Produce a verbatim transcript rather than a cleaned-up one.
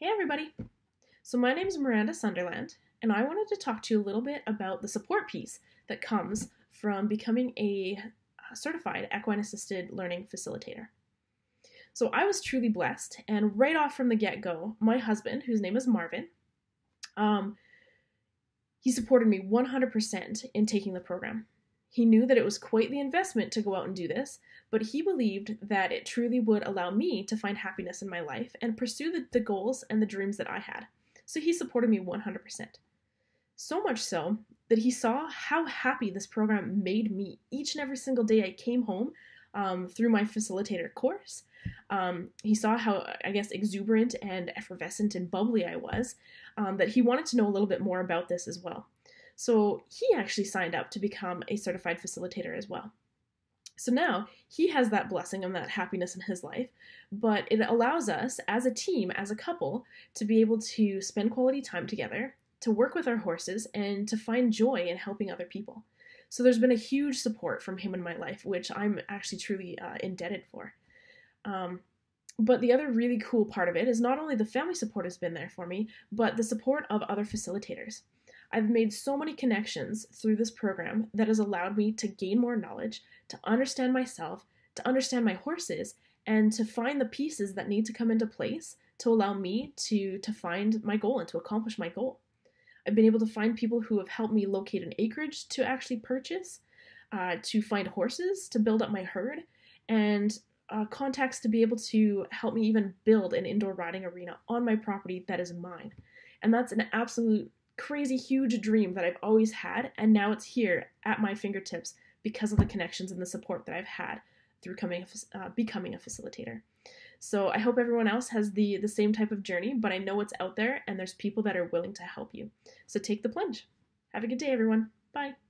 Hey everybody! So my name is Miranda Sunderland, and I wanted to talk to you a little bit about the support piece that comes from becoming a certified equine assisted learning facilitator. So I was truly blessed, and right off from the get-go, my husband, whose name is Marvin, um, he supported me one hundred percent in taking the program. He knew that it was quite the investment to go out and do this, but he believed that it truly would allow me to find happiness in my life and pursue the, the goals and the dreams that I had. So he supported me one hundred percent. So much so that he saw how happy this program made me each and every single day I came home um, through my facilitator course. Um, he saw how, I guess, exuberant and effervescent and bubbly I was, um, that he wanted to know a little bit more about this as well. So he actually signed up to become a certified facilitator as well. So now he has that blessing and that happiness in his life, but it allows us as a team, as a couple, to be able to spend quality time together, to work with our horses, and to find joy in helping other people. So there's been a huge support from him in my life, which I'm actually truly uh, indebted for. Um, But the other really cool part of it is not only the family support has been there for me, but the support of other facilitators. I've made so many connections through this program that has allowed me to gain more knowledge, to understand myself, to understand my horses, and to find the pieces that need to come into place to allow me to, to find my goal and to accomplish my goal. I've been able to find people who have helped me locate an acreage to actually purchase, uh, to find horses, to build up my herd, and Uh, contacts to be able to help me even build an indoor riding arena on my property that is mine. And that's an absolute crazy huge dream that I've always had, and now it's here at my fingertips because of the connections and the support that I've had through coming, uh, becoming a facilitator. So I hope everyone else has the, the same type of journey, but I know it's out there and there's people that are willing to help you. So take the plunge. Have a good day, everyone. Bye.